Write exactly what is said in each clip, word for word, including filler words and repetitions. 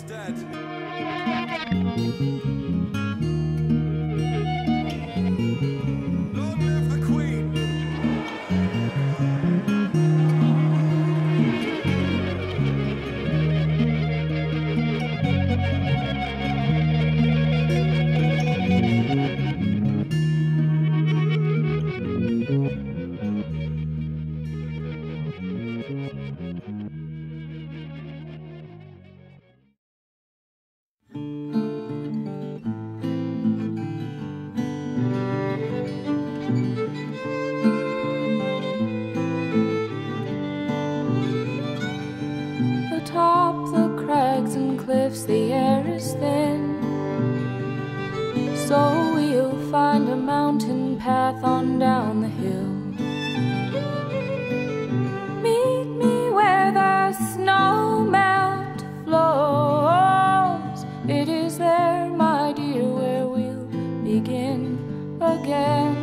is dead. Long live the Queen. Atop the crags and cliffs, the air is thin, so we'll find a mountain path on down the hill. Meet me where the snow melt flows. It is there, my dear, where we'll begin again.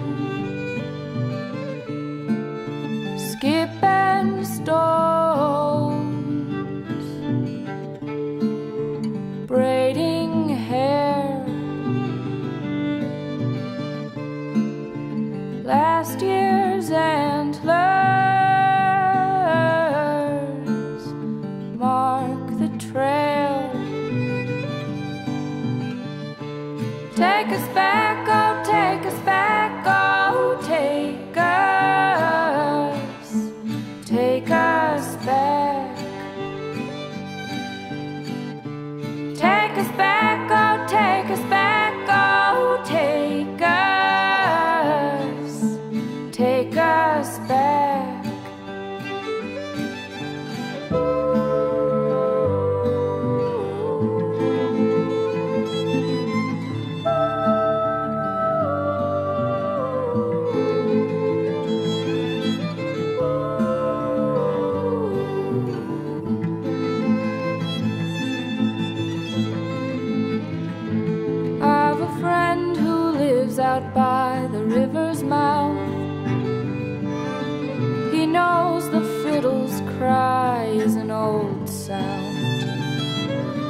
Skip and stow. Braiding hair. Last year's antlers mark the trail. Take us back, oh, take us back, oh, take us, take us back. Take us back, oh, take us back, oh, take us, take us back. Out by the river's mouth, he knows the fiddle's cry is an old sound.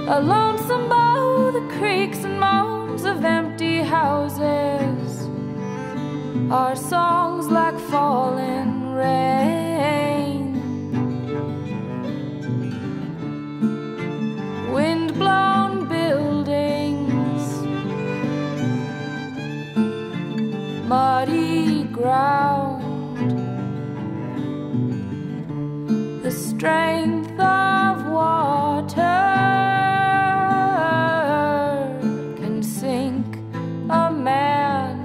A lonesome bow, the creaks and moans of empty houses, our songs like falling rain. Wind-blown buildings, muddy ground, the strength of water can sink a man.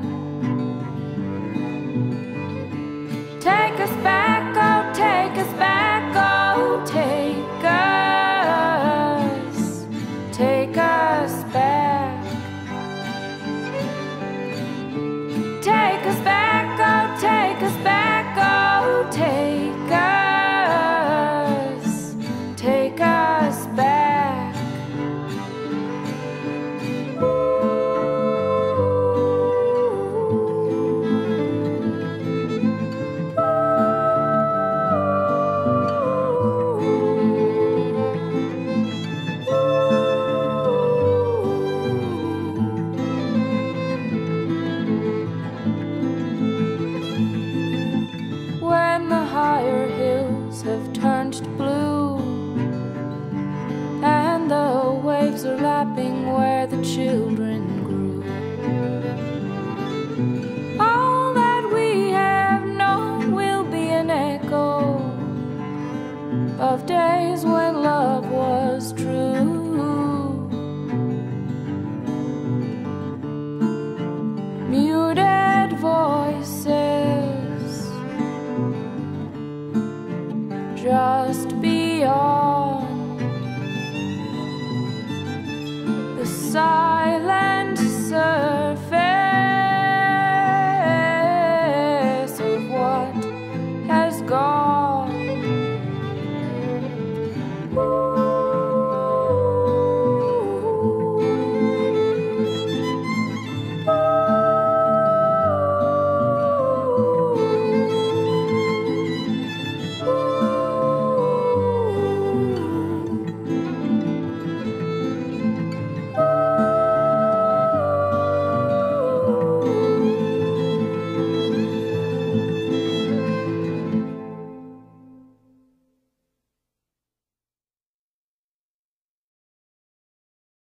Take us back, oh, take us back, oh, take us, take us back. Take us back, oh, take us back, oh, take us, take us back. Have turned blue, and the waves are lapping where the children grew. All that we have known will be an echo of days when love was true. Muted voices just beyond the side.